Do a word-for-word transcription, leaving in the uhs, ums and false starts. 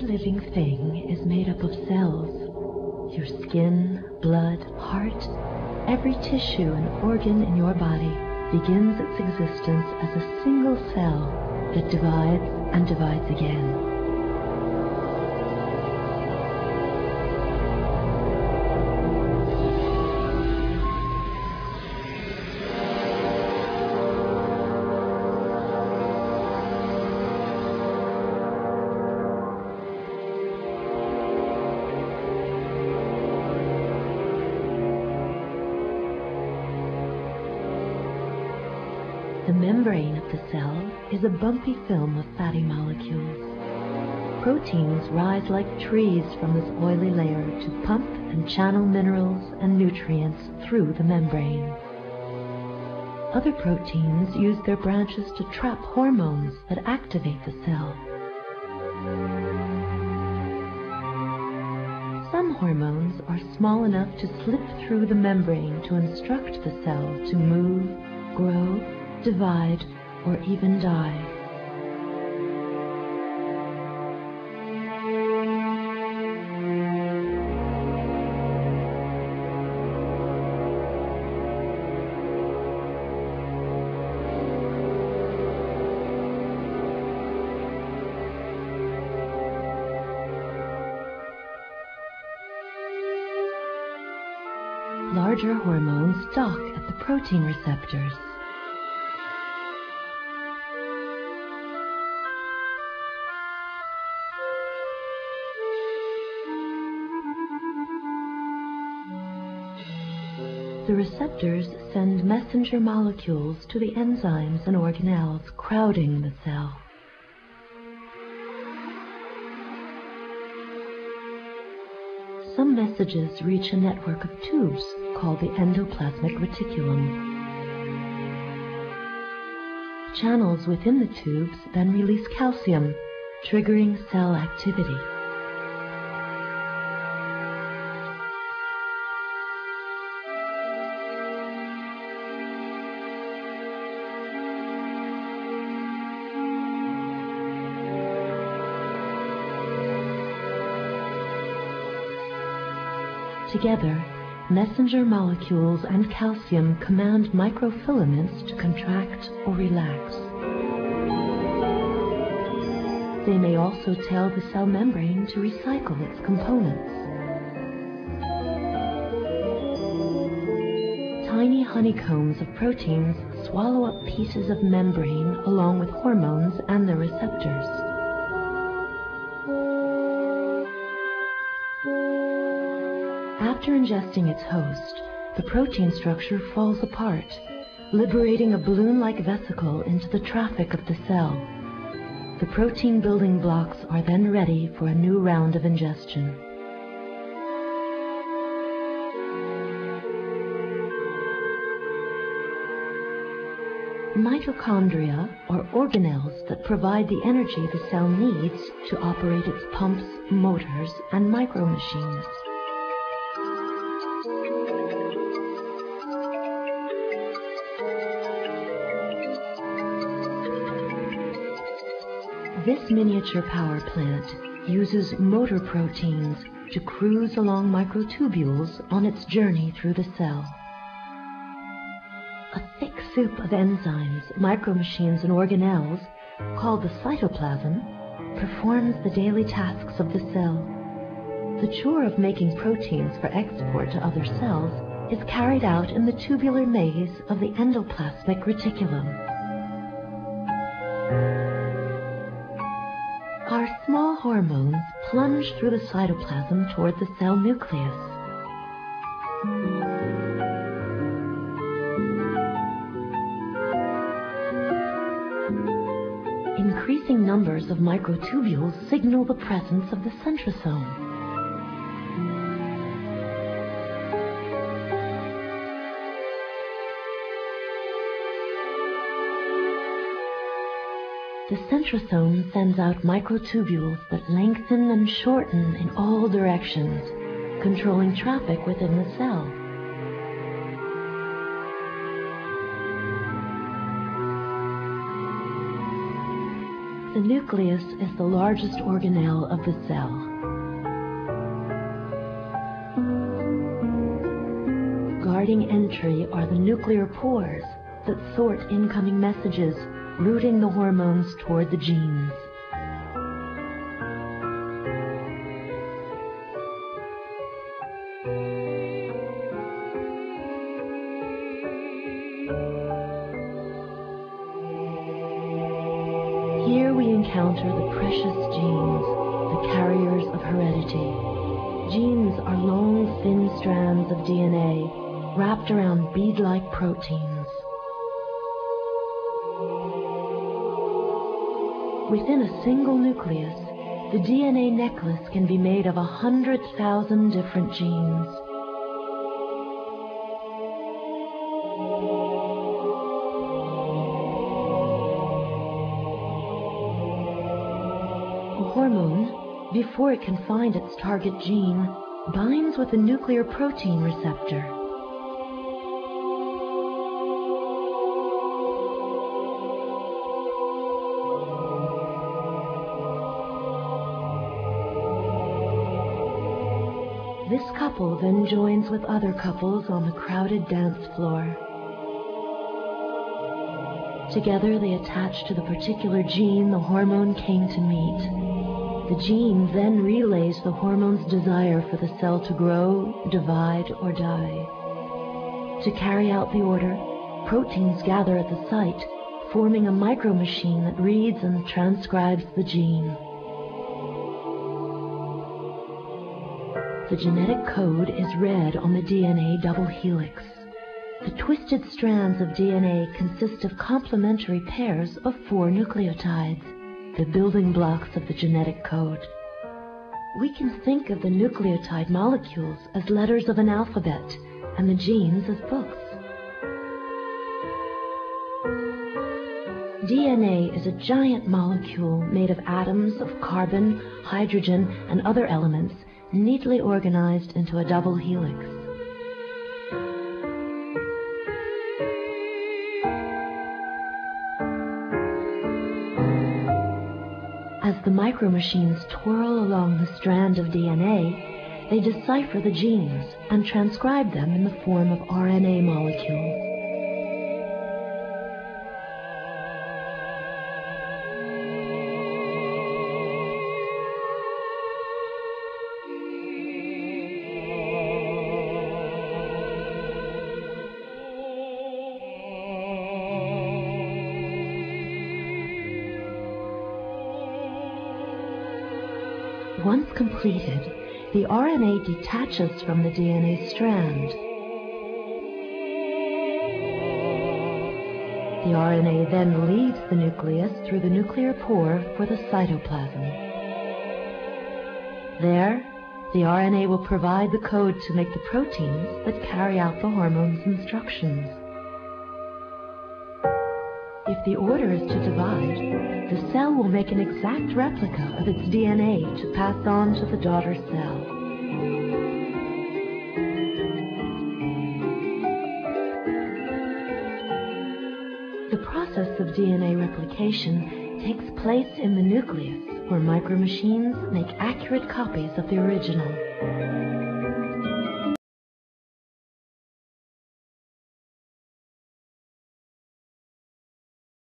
Every living thing is made up of cells. Your skin, blood, heart, every tissue and organ in your body begins its existence as a single cell that divides and divides again. The membrane of the cell is a bumpy film of fatty molecules. Proteins rise like trees from this oily layer to pump and channel minerals and nutrients through the membrane. Other proteins use their branches to trap hormones that activate the cell. Some hormones are small enough to slip through the membrane to instruct the cell to move, grow, divide, or even die. Larger hormones dock at the protein receptors. The receptors send messenger molecules to the enzymes and organelles crowding the cell. Some messages reach a network of tubes called the endoplasmic reticulum. Channels within the tubes then release calcium, triggering cell activity. Together, messenger molecules and calcium command microfilaments to contract or relax. They may also tell the cell membrane to recycle its components. Tiny honeycombs of proteins swallow up pieces of membrane along with hormones and their receptors. After ingesting its host, the protein structure falls apart, liberating a balloon-like vesicle into the traffic of the cell. The protein building blocks are then ready for a new round of ingestion. Mitochondria are organelles that provide the energy the cell needs to operate its pumps, motors, and micro-machines. This miniature power plant uses motor proteins to cruise along microtubules on its journey through the cell. A thick soup of enzymes, micromachines, and organelles, called the cytoplasm, performs the daily tasks of the cell. The chore of making proteins for export to other cells is carried out in the tubular maze of the endoplasmic reticulum. Our small hormones plunge through the cytoplasm toward the cell nucleus. Increasing numbers of microtubules signal the presence of the centrosome. The centrosome sends out microtubules that lengthen and shorten in all directions, controlling traffic within the cell. The nucleus is the largest organelle of the cell. Guarding entry are the nuclear pores that sort incoming messages, routing the hormones toward the genes. Here we encounter the precious genes, the carriers of heredity. Genes are long, thin strands of D N A wrapped around bead-like proteins. Within a single nucleus, the D N A necklace can be made of a hundred thousand different genes. Hormone, before it can find its target gene, binds with a nuclear protein receptor. This couple then joins with other couples on the crowded dance floor. Together they attach to the particular gene the hormone came to meet. The gene then relays the hormone's desire for the cell to grow, divide, or die. To carry out the order, proteins gather at the site, forming a micromachine that reads and transcribes the gene. The genetic code is read on the D N A double helix. The twisted strands of D N A consist of complementary pairs of four nucleotides, the building blocks of the genetic code. We can think of the nucleotide molecules as letters of an alphabet and the genes as books. D N A is a giant molecule made of atoms of carbon, hydrogen, and other elements neatly organized into a double helix. As the micromachines twirl along the strand of D N A, they decipher the genes and transcribe them in the form of R N A molecules. Once completed, the R N A detaches from the D N A strand. The R N A then leaves the nucleus through the nuclear pore for the cytoplasm. There, the R N A will provide the code to make the proteins that carry out the hormone's instructions. If the order is to divide, the cell will make an exact replica of its D N A to pass on to the daughter cell. The process of D N A replication takes place in the nucleus, where micromachines make accurate copies of the original.